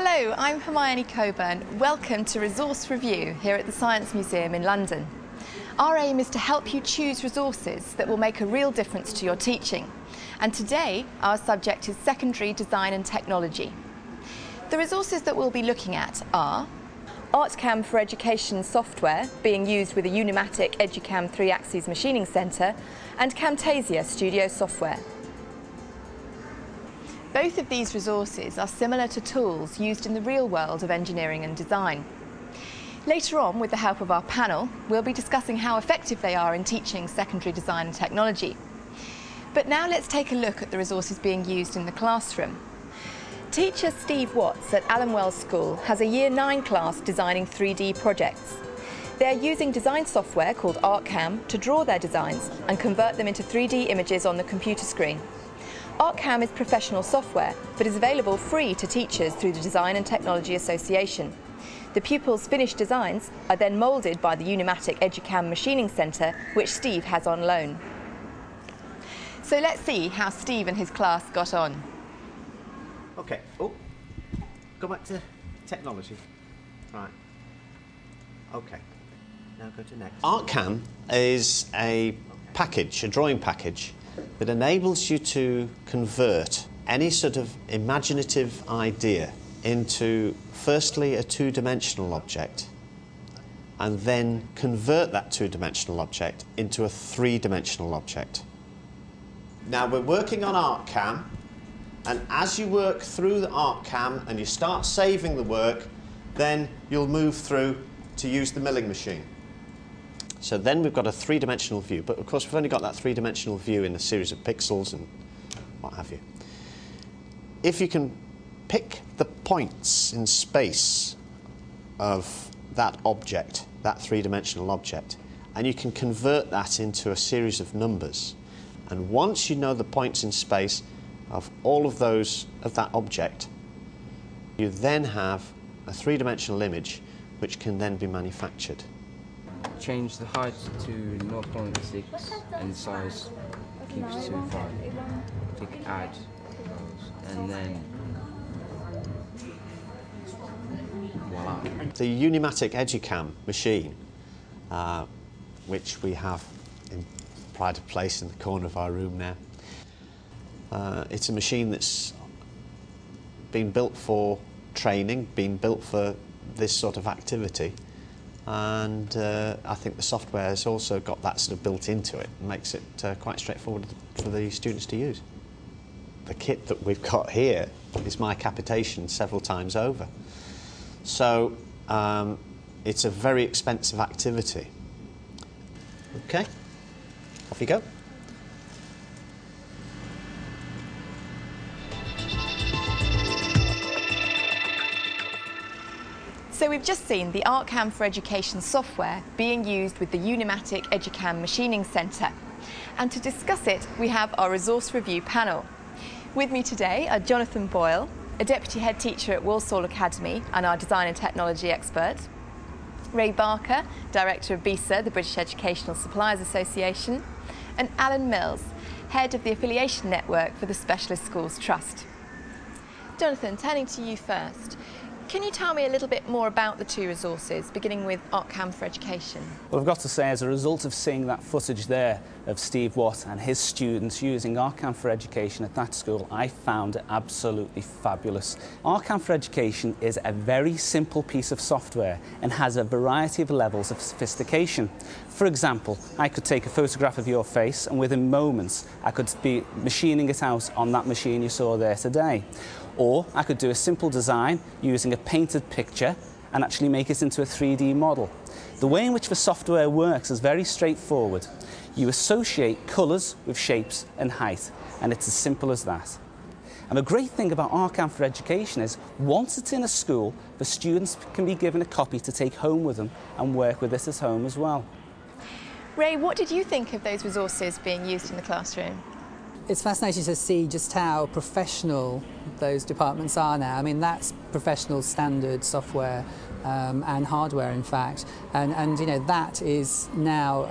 Hello, I'm Hermione Coburn. Welcome to Resource Review here at the Science Museum in London. Our aim is to help you choose resources that will make a real difference to your teaching. And today, our subject is secondary design and technology. The resources that we'll be looking at are ArtCAM for Education software being used with a Unimatic EduCAM 3-axis machining centre and Camtasia Studio software. Both of these resources are similar to tools used in the real world of engineering and design. Later on, with the help of our panel, we'll be discussing how effective they are in teaching secondary design and technology. But now let's take a look at the resources being used in the classroom. Teacher Steve Watts at Allenwell School has a Year 9 class designing 3D projects. They're using design software called ArtCAM to draw their designs and convert them into 3D images on the computer screen. ArtCAM is professional software, but is available free to teachers through the Design and Technology Association. The pupils' finished designs are then moulded by the Unimatic EduCAM Machining Centre, which Steve has on loan. So let's see how Steve and his class got on. Okay, oh, go back to technology. Right. Okay, now go to next. ArtCAM is a package, a drawing package, that enables you to convert any sort of imaginative idea into, firstly, a two-dimensional object, and then convert that two-dimensional object into a three-dimensional object. Now, we're working on ArtCAM. And as you work through the ArtCAM and you start saving the work, then you'll move through to use the milling machine. So then we've got a three-dimensional view, but of course we've only got that three-dimensional view in a series of pixels and what have you. If you can pick the points in space of that object, that three-dimensional object, and you can convert that into a series of numbers. And once you know the points in space of all of those of that object, you then have a three-dimensional image which can then be manufactured. Change the height to 0.6 and size cubes to 5. Click add and then voila. The Unimatic EduCAM machine, which we have in pride of place in the corner of our room now. It's a machine that's been built for training, been built for this sort of activity, and I think the software has also got that sort of built into it and makes it quite straightforward for the students to use. The kit that we've got here is my capitation several times over. So it's a very expensive activity. Okay, off you go. So we've just seen the ArtCAM for Education software being used with the Unimatic EduCAM Machining Centre. And to discuss it, we have our resource review panel. With me today are Jonathan Boyle, a Deputy Head Teacher at Walsall Academy and our Design and Technology expert; Ray Barker, Director of BESA, the British Educational Suppliers Association; and Alan Mills, Head of the Affiliation Network for the Specialist Schools Trust. Jonathan, turning to you first. Can you tell me a little bit more about the two resources, beginning with ArtCAM for Education? Well, I've got to say, as a result of seeing that footage there of Steve Watt and his students using ArtCAM for Education at that school, I found it absolutely fabulous. ArtCAM for Education is a very simple piece of software and has a variety of levels of sophistication. For example, I could take a photograph of your face and within moments I could be machining it out on that machine you saw there today. Or I could do a simple design using a painted picture and actually make it into a 3D model. The way in which the software works is very straightforward. You associate colours with shapes and height, and it's as simple as that. And the great thing about ArtCAM for Education is, once it's in a school, the students can be given a copy to take home with them and work with this at home as well. Ray, what did you think of those resources being used in the classroom? It's fascinating to see just how professional those departments are now. I mean, that's professional standard software and hardware, in fact. And you know, that is now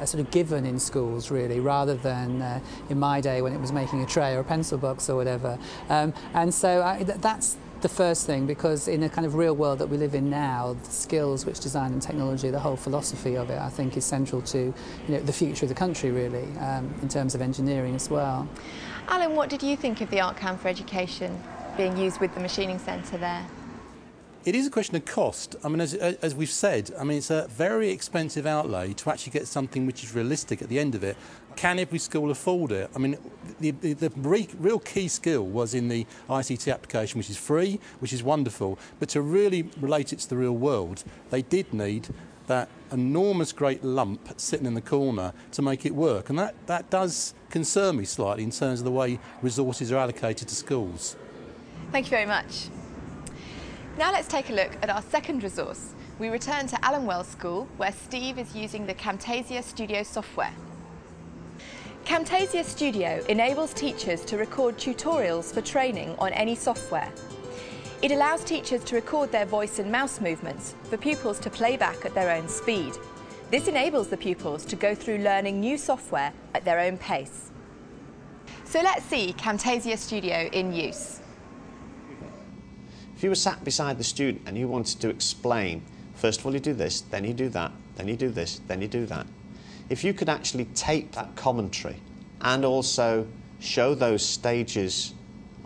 a sort of given in schools, really, rather than in my day when it was making a tray or a pencil box or whatever. And so that's the first thing, because in the kind of real world that we live in now, the skills which design and technology, the whole philosophy of it, I think is central to the future of the country, really, in terms of engineering as well. Alan, what did you think of the ArtCAM for Education being used with the machining centre there? It is a question of cost. I mean, as we've said, I mean, it's a very expensive outlay to actually get something which is realistic at the end of it. Can every school afford it? I mean, the real key skill was in the ICT application, which is free, which is wonderful, but to really relate it to the real world, they did need that enormous great lump sitting in the corner to make it work. And that does concern me slightly in terms of the way resources are allocated to schools. Thank you very much. Now let's take a look at our second resource. We return to Allenwell School, where Steve is using the Camtasia Studio software. Camtasia Studio enables teachers to record tutorials for training on any software. It allows teachers to record their voice and mouse movements for pupils to play back at their own speed. This enables the pupils to go through learning new software at their own pace. So let's see Camtasia Studio in use. If you were sat beside the student and you wanted to explain, first of all you do this, then you do that, then you do this, then you do that. If you could actually tape that commentary and also show those stages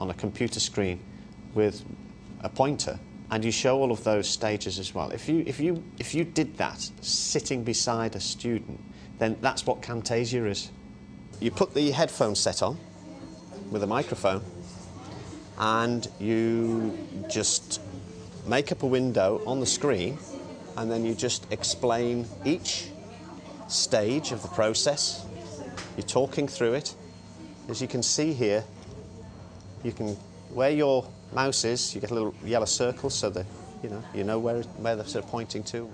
on a computer screen with a pointer, and you show all of those stages as well. If you did that sitting beside a student, then that's what Camtasia is. You put the headphone set on with a microphone, and you just make up a window on the screen, and then you just explain each stage of the process. You're talking through it. As you can see here, you can, where your mouse is, you get a little yellow circle so that you know where they're sort of pointing to.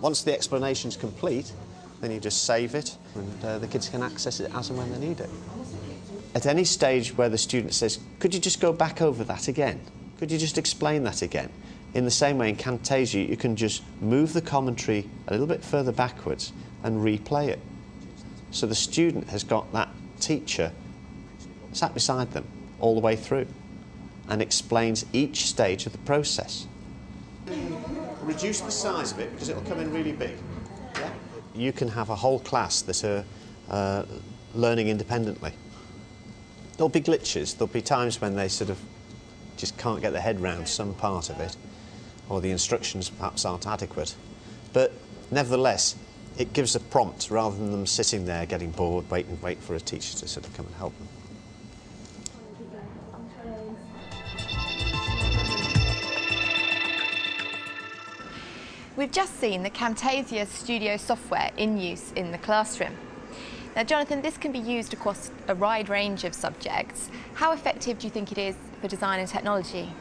Once the explanation's complete, then you just save it, and the kids can access it as and when they need it. At any stage where the student says, could you just go back over that again? Could you just explain that again? In the same way in Camtasia, you can just move the commentary a little bit further backwards and replay it. So the student has got that teacher sat beside them all the way through and explains each stage of the process. Reduce the size of it because it'll come in really big. Yeah? You can have a whole class that are learning independently. There'll be glitches, there'll be times when they sort of just can't get their head round some part of it, or the instructions perhaps aren't adequate. But nevertheless, it gives a prompt rather than them sitting there getting bored, waiting for a teacher to sort of come and help them. We've just seen the Camtasia Studio software in use in the classroom. Now, Jonathan, this can be used across a wide range of subjects. How effective do you think it is for design and technology?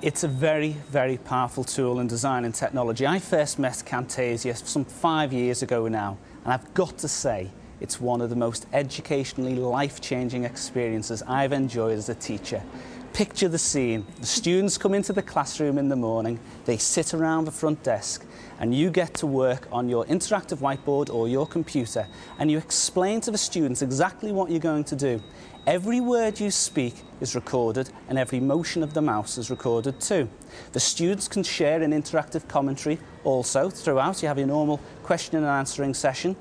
It's a very, very powerful tool in design and technology. I first met Camtasia some 5 years ago now, and I've got to say it's one of the most educationally life-changing experiences I've enjoyed as a teacher. Picture the scene. The students come into the classroom in the morning, they sit around the front desk, and you get to work on your interactive whiteboard or your computer, and you explain to the students exactly what you're going to do. Every word you speak is recorded, and every motion of the mouse is recorded too. The students can share an interactive commentary also throughout. You have your normal question and answering session.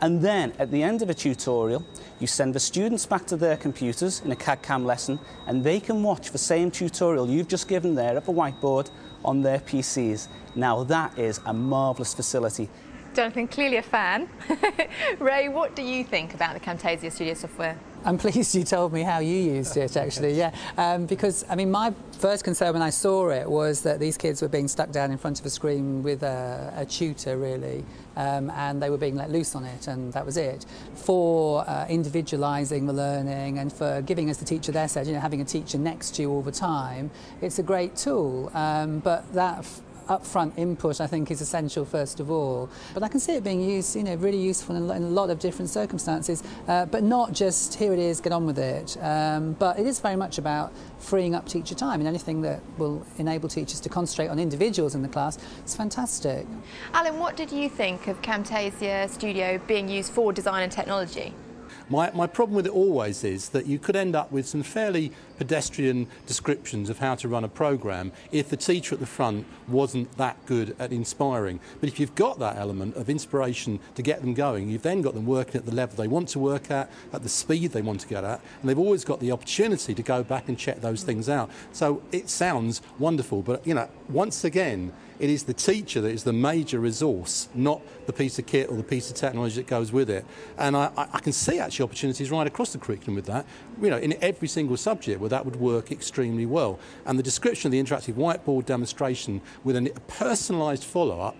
And then, at the end of a tutorial, you send the students back to their computers in a CAD-CAM lesson, and they can watch the same tutorial you've just given there at the whiteboard on their PCs. Now that is a marvellous facility. Jonathan, clearly a fan. Ray, what do you think about the Camtasia Studio software? I'm pleased you told me how you used it, actually, yeah. Because, I mean, my first concern when I saw it was that these kids were being stuck down in front of a screen with a tutor, really, and they were being let loose on it, and that was it. For individualising the learning and for giving, as the teacher there said, having a teacher next to you all the time, it's a great tool, but that upfront input, I think, is essential first of all. But I can see it being used, really useful in a lot of different circumstances, but not just here it is, get on with it. But it is very much about freeing up teacher time, and anything that will enable teachers to concentrate on individuals in the class is fantastic. Alan, what did you think of Camtasia Studio being used for design and technology? My problem with it always is that you could end up with some fairly pedestrian descriptions of how to run a program if the teacher at the front wasn't that good at inspiring. But if you've got that element of inspiration to get them going, you've then got them working at the level they want to work at the speed they want to get at, and they've always got the opportunity to go back and check those things out. So it sounds wonderful, but you know, once again, it is the teacher that is the major resource, not the piece of kit or the piece of technology that goes with it. And I can see actually opportunities right across the curriculum with that, you know, in every single subject where that would work extremely well. And the description of the interactive whiteboard demonstration with a personalised follow-up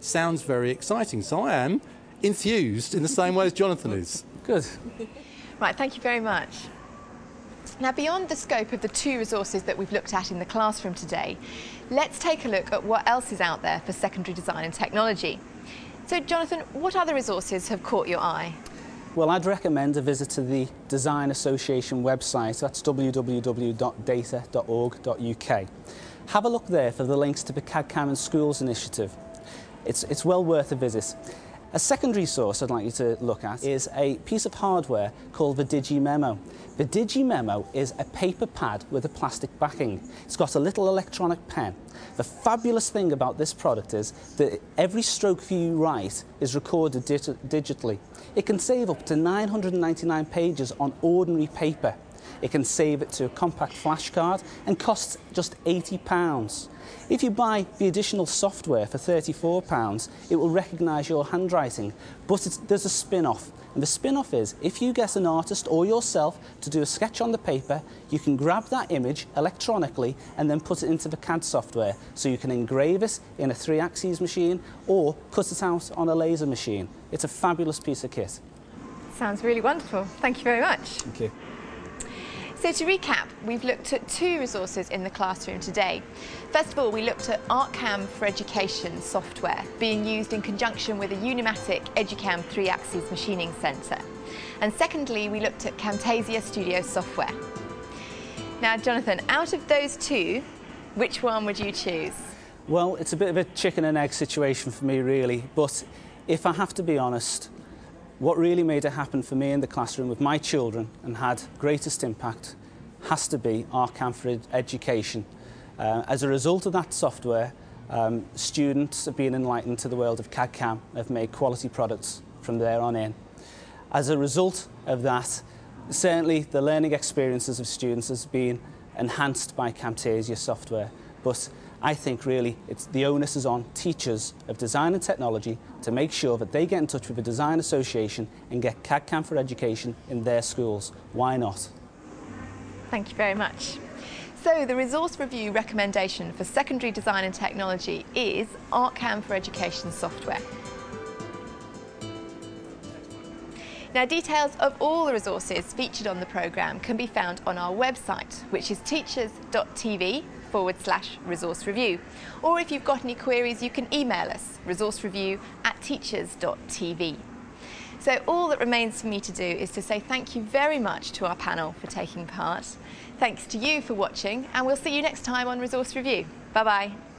sounds very exciting. So I am enthused in the same way as Jonathan is. Good. Right, thank you very much. Now, beyond the scope of the two resources that we've looked at in the classroom today, let's take a look at what else is out there for secondary design and technology. So, Jonathan, what other resources have caught your eye? Well, I'd recommend a visit to the Design Association website. That's www.data.org.uk. Have a look there for the links to the CAD-CAM in Schools initiative. It's well worth a visit. A secondary source I'd like you to look at is a piece of hardware called the DigiMemo. The DigiMemo is a paper pad with a plastic backing. It's got a little electronic pen. The fabulous thing about this product is that every stroke you write is recorded digitally. It can save up to 999 pages on ordinary paper. It can save it to a compact flashcard and costs just £80. If you buy the additional software for £34, it will recognise your handwriting, but there's a spin-off. And the spin-off is, if you get an artist or yourself to do a sketch on the paper, you can grab that image electronically and then put it into the CAD software. So you can engrave it in a 3-axis machine or cut it out on a laser machine. It's a fabulous piece of kit. Sounds really wonderful. Thank you very much. Thank you. So to recap, we've looked at two resources in the classroom today. First of all, we looked at ArtCAM for Education software being used in conjunction with a Unimatic EduCAM 3-axis machining centre. And secondly, we looked at Camtasia Studio software. Now, Jonathan, out of those two, which one would you choose? Well, it's a bit of a chicken and egg situation for me, really. But if I have to be honest, what really made it happen for me in the classroom with my children and had greatest impact has to be ArtCAM for Education. As a result of that software, students have been enlightened to the world of CAD-CAM, have made quality products from there on in. As a result of that, certainly the learning experiences of students has been enhanced by Camtasia software, but I think really the onus is on teachers of design and technology to make sure that they get in touch with the Design Association and get CAD-CAM for Education in their schools. Why not? Thank you very much. So the resource review recommendation for secondary design and technology is ArtCAM for Education software. Now, details of all the resources featured on the programme can be found on our website, which is teachers.tv/resource review. Or if you've got any queries, you can email us, resourcereview@teachers.tv. So all that remains for me to do is to say thank you very much to our panel for taking part. Thanks to you for watching, and we'll see you next time on Resource Review. Bye-bye.